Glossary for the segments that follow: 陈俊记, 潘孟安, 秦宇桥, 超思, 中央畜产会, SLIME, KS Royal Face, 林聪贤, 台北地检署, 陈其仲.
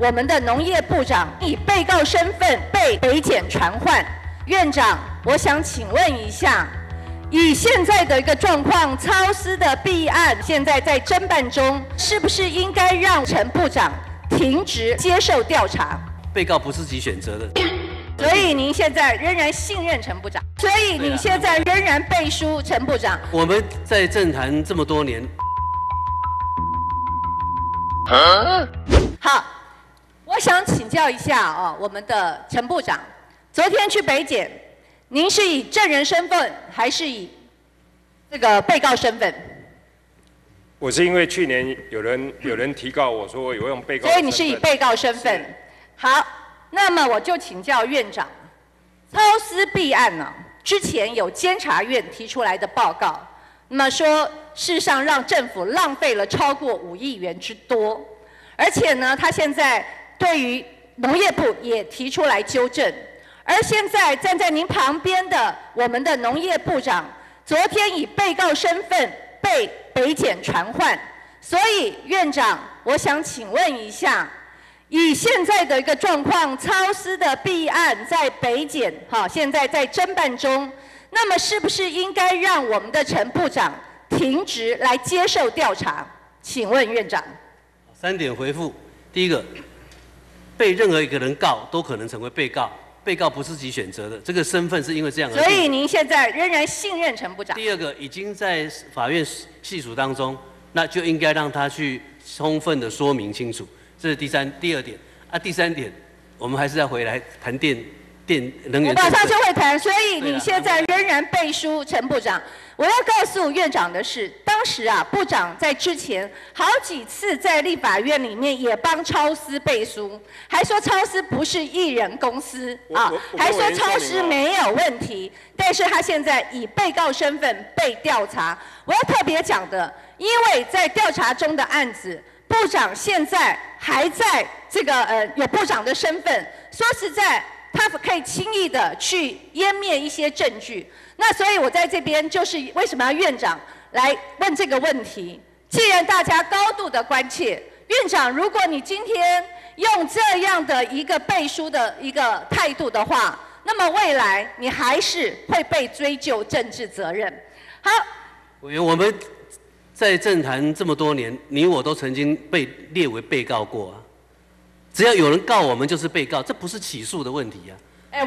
我们的农业部长以被告身份被北检传唤。院长，我想请问一下，以现在的一个状况，超私的弊案现在在侦办中，是不是应该让陈部长停职接受调查？被告不是自己选择的。 所以您现在仍然信任陈部长，所以你现在仍然背书陈部长。我们在政坛这么多年，好，我想请教一下哦，我们的陈部长，昨天去北检，您是以证人身份还是以这个被告身份？我是因为去年有人提告我说我有用被告，所以你是以被告身份。好。 那么我就请教院长，超私弊案呢、之前有监察院提出来的报告，那么说事实上让政府浪费了超过5亿元之多，而且呢，他现在对于农业部也提出来纠正，而现在站在您旁边的我们的农业部长，昨天以被告身份被北检传唤，所以院长，我想请问一下。 以现在的一个状况，超私的弊案在北检，现在在侦办中。那么，是不是应该让我们的陈部长停职来接受调查？请问院长。3点回复：第一个，被任何一个人告都可能成为被告，被告不是自己选择的，这个身份是因为这样而。所以您现在仍然信任陈部长。第二个，已经在法院系数当中，那就应该让他去充分的说明清楚。 这是第二点啊，第3点，我们还是要回来谈能源。我马上就会谈，所以你现在仍然背书陈部长。我要告诉院长的是，当时啊，部长在之前好几次在立法院里面也帮超私背书，还说超私不是一人公司啊，还说超私没有问题，但是他现在以被告身份被调查。我要特别讲的，因为在调查中的案子。 部长现在还在这个有部长的身份，说实在，他可以轻易的去湮灭一些证据。那所以我在这边就是为什么要院长来问这个问题？既然大家高度的关切，院长，如果你今天用这样的一个背书的一个态度的话，那么未来你还是会被追究政治责任。好，我们。 在政坛这么多年，你我都曾经被列为被告过啊。只要有人告我们，就是被告，这不是起诉的问题啊。哎，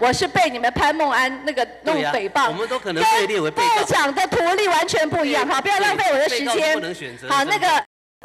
我是被你们潘孟安那个弄诽谤、啊，我们都可能被列为被告。部长的图例完全不一样，好，不要浪费我的时间。不能选择。好，那个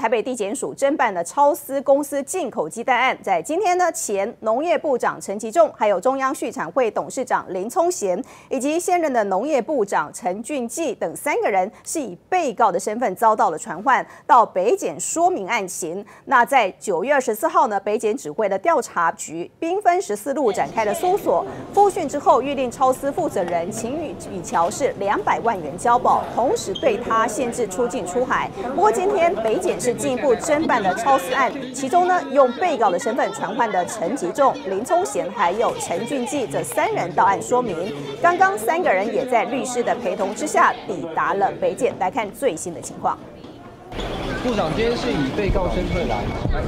台北地检署侦办的超私公司进口鸡蛋案，在今天呢，前农业部长陈其仲，还有中央畜产会董事长林聪贤，以及现任的农业部长陈俊记等3个人，是以被告的身份遭到了传唤，到北检说明案情。那在9月24号呢，北检指挥的调查局兵分14路展开了搜索，复讯之后，预定超私负责人秦宇桥是200万元交保，同时对他限制出境出海。不过今天北检。 是进一步侦办的超私案，其中呢，用被告的身份传唤的陈其仲、林聪贤还有陈俊记这3人到案说明。刚刚3个人也在律师的陪同之下抵达了北检，来看最新的情况。部长今天是以被告身份来，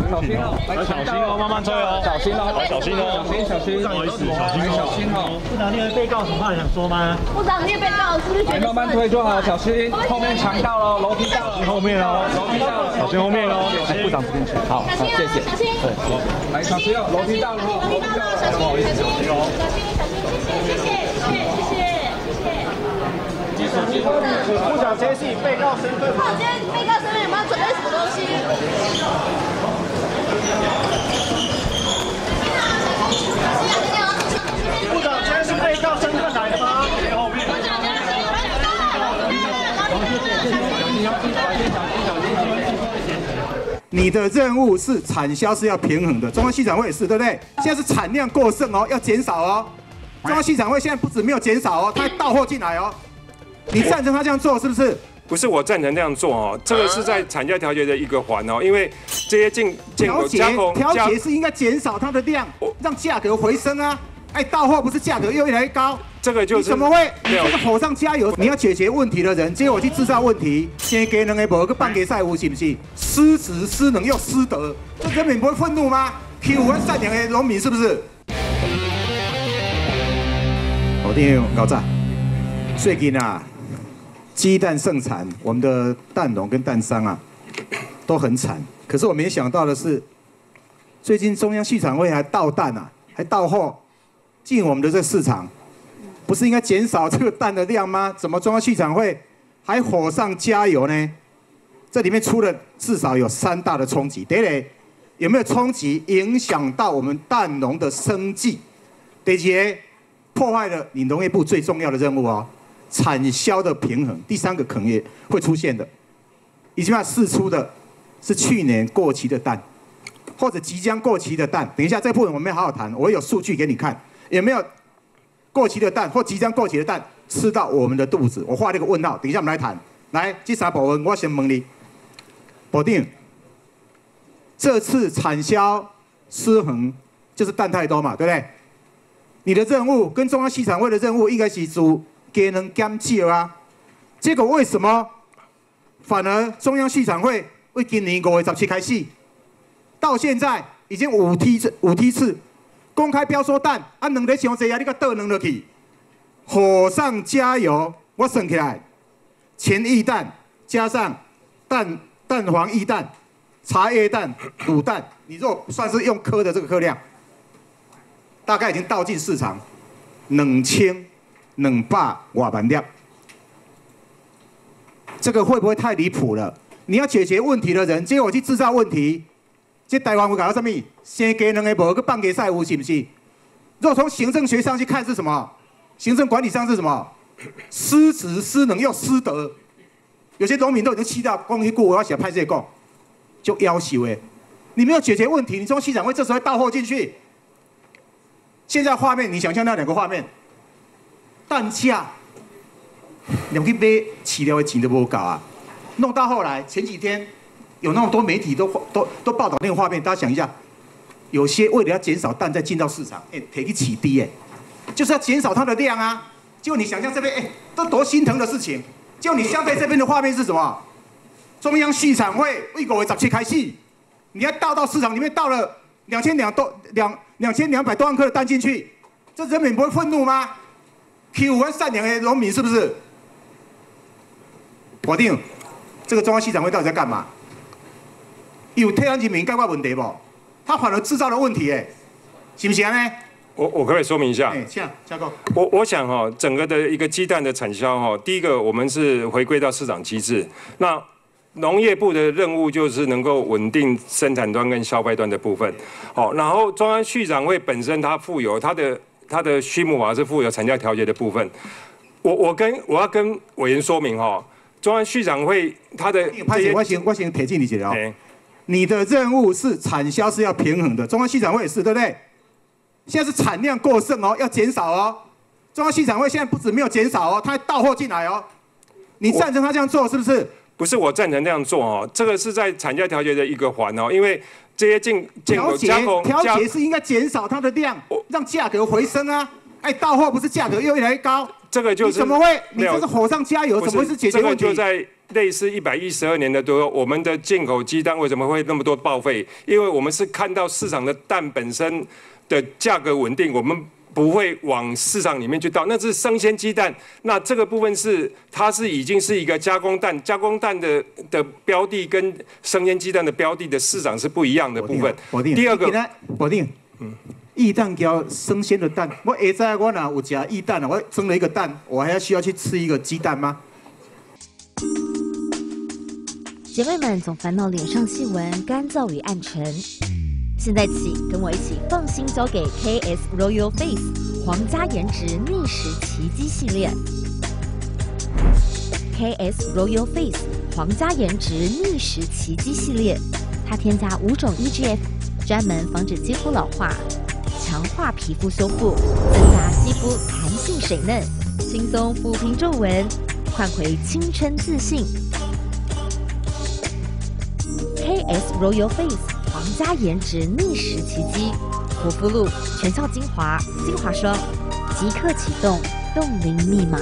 小心哦，小心哦，慢慢追哦，小心哦，小心哦，小心，不好意思，小心哦。部长，你有被告有什么话想说吗？部长，你有被告是不是觉得？慢慢推就好，小心，后面墙到喽，楼梯到了，后面哦，楼梯到了。 小心后面哦，哎，部长这边去，好，好，谢谢，小心，对，来，小心哦，楼梯到了，楼梯到了，不好意思，小心哦，小心，小心，谢谢，部长今天是以被告身份，部长今天被告身份有没有准备什么东西？部长今天是被告身份来的吗？后面，部长今天是被告，你要注意小心，小心，小心。 你的任务是产销是要平衡的，中央畜产会也是，对不对？现在是产量过剩哦，要减少哦。中央畜产会现在不止没有减少哦，它还到货进来哦。你赞成他这样做是不是？不是我赞成这样做哦，这个是在产销调节的一个环哦，因为这些进口加工调节是应该减少它的量，让价格回升啊。哎，到货不是价格又越来越高，这个就是你怎么会？你这个火上加油，你要解决问题的人，结果去制造问题，先给能力博个半给赛无，是不是？失职、失能又失德，这人民不会愤怒吗？欺负善良的农民是不是？我听搞炸，最近啊，鸡蛋盛产，我们的蛋农跟蛋商啊都很惨。可是我没想到的是，最近中央畜产会还倒蛋啊，还倒货。 进我们的这市场，不是应该减少这个蛋的量吗？怎么中央畜产会还火上加油呢？这里面出了至少有三大的冲击。第一，有没有冲击影响到我们蛋农的生计？第二，破坏了你农业部最重要的任务哦，产销的平衡。第三个可能也会出现的，以及它释出的是去年过期的蛋，或者即将过期的蛋。等一下这部分我们要好好谈，我有数据给你看。 有没有过期的蛋或即将过期的蛋吃到我们的肚子？我画了一个问号。等一下我们来谈。来，这三部分我先问你，保定这次产销失衡就是蛋太多嘛，对不对？你的任务跟中央畜产会的任务应该是做节能减少啊。结果为什么反而中央畜产会为今年5月17日开始到现在已经五梯次？ 公开标说蛋，啊，两个上济啊，你个倒两落去，火上加油。我算起来，前液蛋加上蛋黄液蛋、茶叶蛋、卤蛋，你若算是用颗的这个颗量，大概已经倒进市场2,200多万粒。这个会不会太离谱了？你要解决问题的人，结果去制造问题。 这台湾有搞到什么？先给两个无，去半给赛无，是不是？若从行政学上去看是什么？行政管理上是什么？失职、失能又失德。有些农民都已经气到，光一顾我要写拍这个，就要求哎，你没有解决问题，你从市场会这时候倒货进去。现在画面，你想象那两个画面，蛋价，你们去买饲料的钱都不够啊，弄到后来前几天。 有那么多媒体都报道那个画面，大家想一下，有些为了要减少蛋再进到市场，哎，可以起低哎，就是要减少它的量啊。结果你想象这边，哎，都多心疼的事情。结果你相对这边的画面是什么？中央畜产会为5月17日开始，你要倒到市场里面倒了2200多万颗的蛋进去，这人民不会愤怒吗？欺负善良的农民是不是？保定，这个中央畜产会到底在干嘛？ 有替咱人民解决问题不？他反而制造了问题，哎，是不是呢？我可不可以说明一下？哎，这样，嘉哥，我想哈、哦，整个的一个鸡蛋的产销哈、哦，第一个我们是回归到市场机制。那农业部的任务就是能够稳定生产端跟消费端的部分。好、哦，然后中央畜产会本身它负有它的畜牧法是负有产价调节的部分。我要跟委员说明哈、哦，中央畜产会它的这些我先提进你去了、哦。 你的任务是产销是要平衡的，中央畜产会也是，对不对？现在是产量过剩哦，要减少哦。中央畜产会现在不止没有减少哦，它还倒货进来哦。你赞成他这样做是不是？不是我赞成这样做哦，这个是在产价调节的一个环哦，因为这些调节是应该减少它的量，让价格回升啊。哎，到货不是价格又越来越高，这个就是你怎么会？你这是火上加油，怎么会是解决问题？ 类似112年的多，我们的进口鸡蛋为什么会那么多报废？因为我们是看到市场的蛋本身的价格稳定，我们不会往市场里面去倒。那是生鲜鸡蛋，那这个部分是它是已经是一个加工蛋，加工蛋的标的跟生鲜鸡蛋的标的的市场是不一样的部分。第二个，保定，液蛋跟生鲜的蛋，我下在我哪有吃液蛋啊？我蒸了一个蛋，我还要需要去吃一个鸡蛋吗？ 姐妹们总烦恼脸上细纹、干燥与暗沉，现在起跟我一起放心交给 KS Royal Face 皇家颜值逆时奇迹系列。KS Royal Face 皇家颜值逆时奇迹系列，它添加5种 EGF， 专门防止肌肤老化，强化皮肤修复，增加肌肤弹性水嫩，轻松抚平皱纹，换回青春自信。 KS Royal Face 皇家颜值逆时奇迹，活肤露全效精华，精华霜即刻启动，冻龄密码。